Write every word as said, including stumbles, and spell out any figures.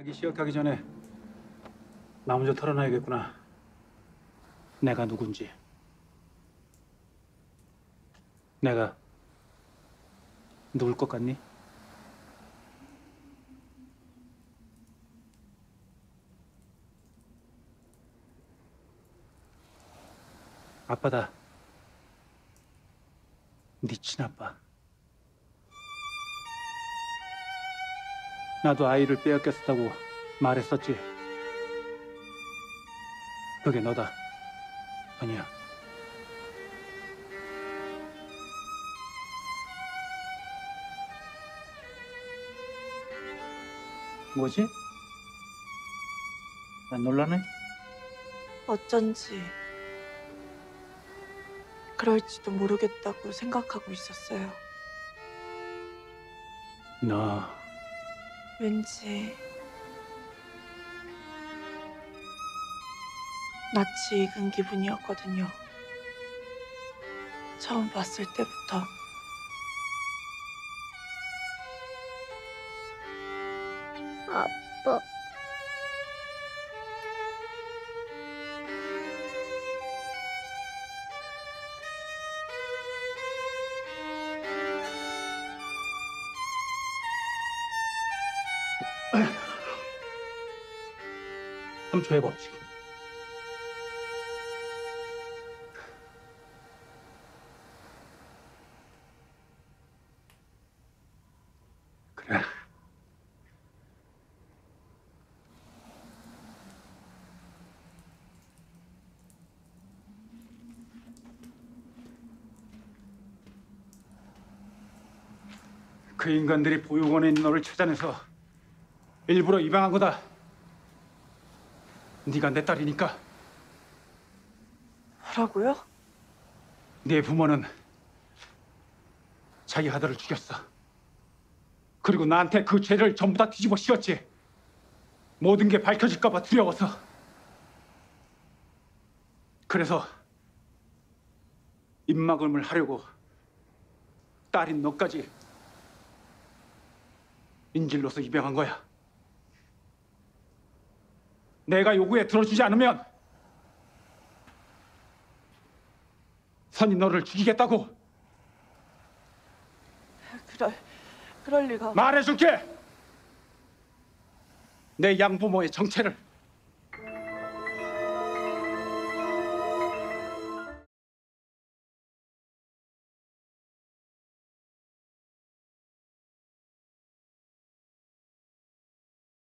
자기 시작하기 전에 나 먼저 털어놔야겠구나. 내가 누군지. 내가 누굴 것 같니? 아빠다. 네 친아빠. 나도 아이를 빼앗겼었다고 말했었지. 그게 너다. 아니야. 뭐지? 안 놀라네? 어쩐지 그럴지도 모르겠다고 생각하고 있었어요. 나... 왠지 낯이 익은 기분이었거든요. 처음 봤을 때부터. 아빠... 삼 초 해봐, 지금. 그래. 그 인간들이 보육원에 있는 너를 찾아내서 일부러 입양한 거다. 네가 내 딸이니까. 뭐라고요? 네 부모는 자기 아들을 죽였어. 그리고 나한테 그 죄를 전부 다 뒤집어 씌웠지. 모든 게 밝혀질까 봐 두려워서. 그래서 입막음을 하려고 딸인 너까지 인질로서 입양한 거야. 내가 요구에 들어주지 않으면 선이 너를 죽이겠다고. 그럴, 그럴 리가. 말해줄게. 내 양부모의 정체를.